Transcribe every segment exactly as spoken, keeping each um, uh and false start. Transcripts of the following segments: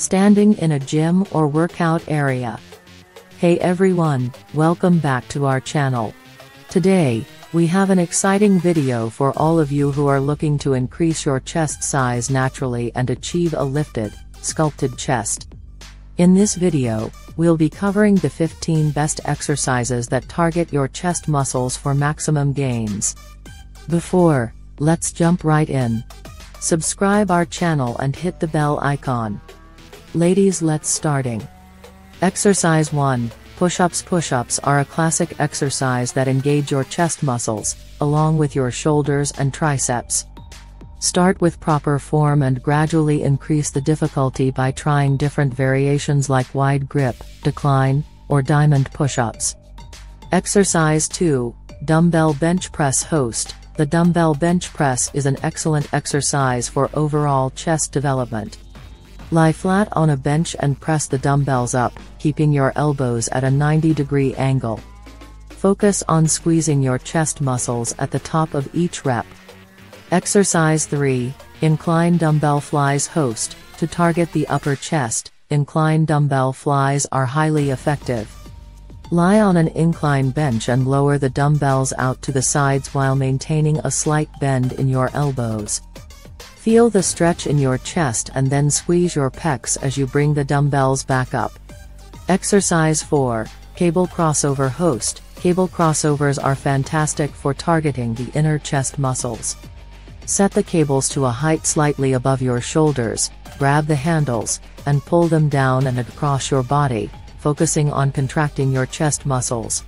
standing in a gym or workout area. Hey everyone, welcome back to our channel. Today, we have an exciting video for all of you who are looking to increase your chest size naturally and achieve a lifted, sculpted chest. In this video, we'll be covering the fifteen best exercises that target your chest muscles for maximum gains. Before, let's jump right in. Subscribe our channel and hit the bell icon. Ladies, let's starting. Exercise one, push-ups. Push-ups are a classic exercise that engage your chest muscles, along with your shoulders and triceps. Start with proper form and gradually increase the difficulty by trying different variations like wide grip, decline, or diamond push-ups. Exercise two, dumbbell bench press. Host. The dumbbell bench press is an excellent exercise for overall chest development. Lie flat on a bench and press the dumbbells up, keeping your elbows at a ninety degree angle. Focus on squeezing your chest muscles at the top of each rep. Exercise three, incline dumbbell flies. Host. To target the upper chest, incline dumbbell flies are highly effective. Lie on an incline bench and lower the dumbbells out to the sides while maintaining a slight bend in your elbows. Feel the stretch in your chest and then squeeze your pecs as you bring the dumbbells back up. Exercise four, cable crossover. Host. Cable crossovers are fantastic for targeting the inner chest muscles. Set the cables to a height slightly above your shoulders, grab the handles, and pull them down and across your body, focusing on contracting your chest muscles.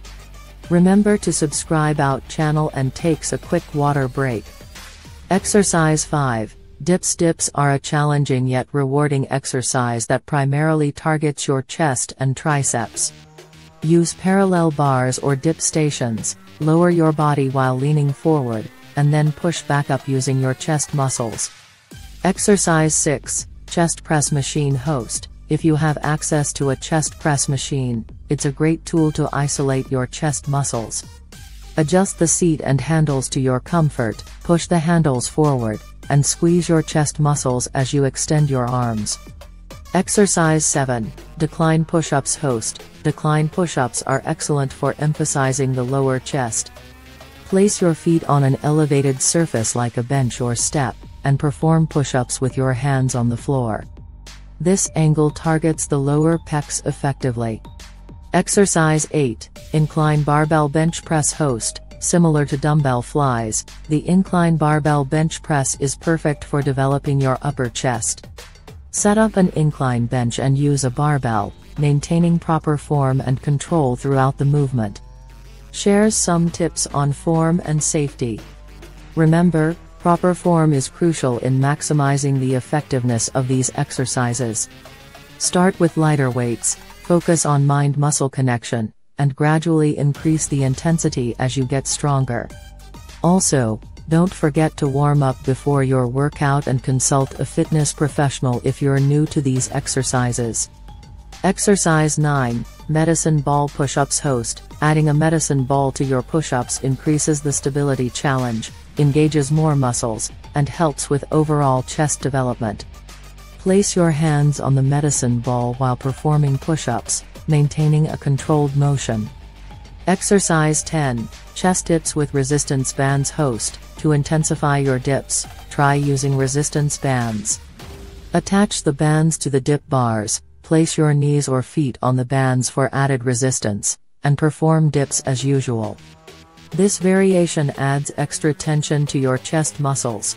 Remember to subscribe our channel and takes a quick water break. Exercise five, dips. Dips are a challenging yet rewarding exercise that primarily targets your chest and triceps. Use parallel bars or dip stations, lower your body while leaning forward, and then push back up using your chest muscles. Exercise six, chest press machine. Host. If you have access to a chest press machine, it's a great tool to isolate your chest muscles. Adjust the seat and handles to your comfort, push the handles forward, and squeeze your chest muscles as you extend your arms. Exercise seven, decline push-ups. Host. Decline push-ups are excellent for emphasizing the lower chest. Place your feet on an elevated surface like a bench or step, and perform push-ups with your hands on the floor. This angle targets the lower pecs effectively. Exercise eight, incline barbell bench press. Host. Similar to dumbbell flies, the incline barbell bench press is perfect for developing your upper chest. Set up an incline bench and use a barbell, maintaining proper form and control throughout the movement. Shares some tips on form and safety. Remember, proper form is crucial in maximizing the effectiveness of these exercises. Start with lighter weights, focus on mind-muscle connection, and gradually increase the intensity as you get stronger. Also, don't forget to warm up before your workout and consult a fitness professional if you're new to these exercises. Exercise nine, medicine ball push-ups. Host. Adding a medicine ball to your push-ups increases the stability challenge, engages more muscles, and helps with overall chest development. Place your hands on the medicine ball while performing push-ups, maintaining a controlled motion. Exercise ten, chest dips with resistance bands. Host. To intensify your dips, try using resistance bands. Attach the bands to the dip bars. Place your knees or feet on the bands for added resistance, and perform dips as usual. This variation adds extra tension to your chest muscles.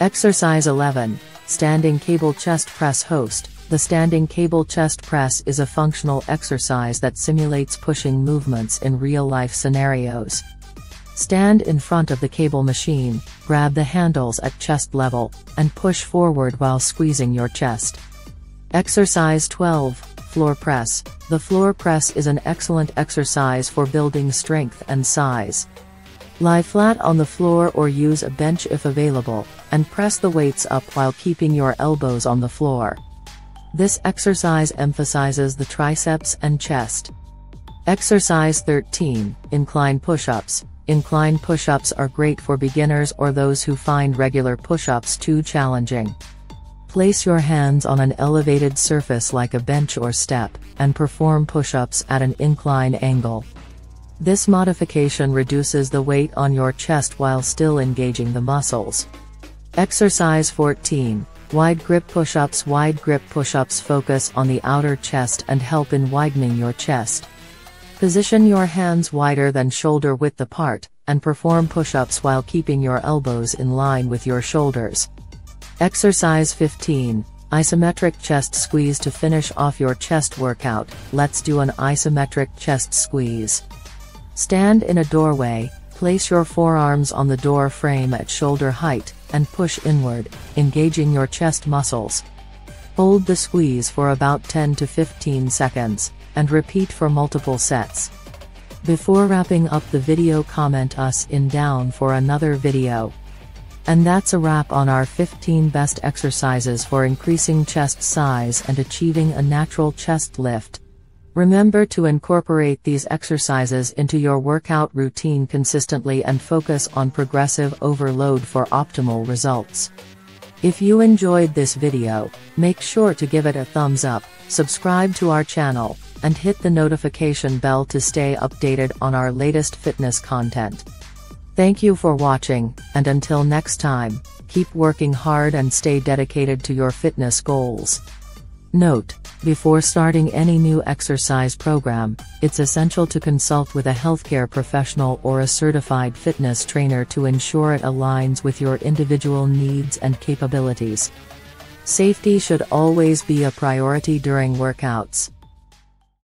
Exercise eleven, standing cable chest press. Host. The standing cable chest press is a functional exercise that simulates pushing movements in real-life scenarios. Stand in front of the cable machine, grab the handles at chest level, and push forward while squeezing your chest. Exercise twelve, floor press. The floor press is an excellent exercise for building strength and size. Lie flat on the floor or use a bench if available, and press the weights up while keeping your elbows on the floor. This exercise emphasizes the triceps and chest. Exercise thirteen, incline push-ups. Incline push-ups are great for beginners or those who find regular push-ups too challenging. Place your hands on an elevated surface like a bench or step, and perform push-ups at an incline angle. This modification reduces the weight on your chest while still engaging the muscles. Exercise fourteen. Wide grip push-ups. Wide grip push-ups focus on the outer chest and help in widening your chest. Position your hands wider than shoulder width apart, and perform push-ups while keeping your elbows in line with your shoulders. Exercise fifteen. Isometric chest squeeze. To finish off your chest workout, let's do an isometric chest squeeze. Stand in a doorway, place your forearms on the door frame at shoulder height, and push inward, engaging your chest muscles. Hold the squeeze for about ten to fifteen seconds, and repeat for multiple sets. Before wrapping up the video, comment us in down for another video. And that's a wrap on our fifteen best exercises for increasing chest size and achieving a natural chest lift. Remember to incorporate these exercises into your workout routine consistently and focus on progressive overload for optimal results. If you enjoyed this video, make sure to give it a thumbs up, subscribe to our channel, and hit the notification bell to stay updated on our latest fitness content. Thank you for watching, and until next time, keep working hard and stay dedicated to your fitness goals. Note: before starting any new exercise program, it's essential to consult with a healthcare professional or a certified fitness trainer to ensure it aligns with your individual needs and capabilities. Safety should always be a priority during workouts.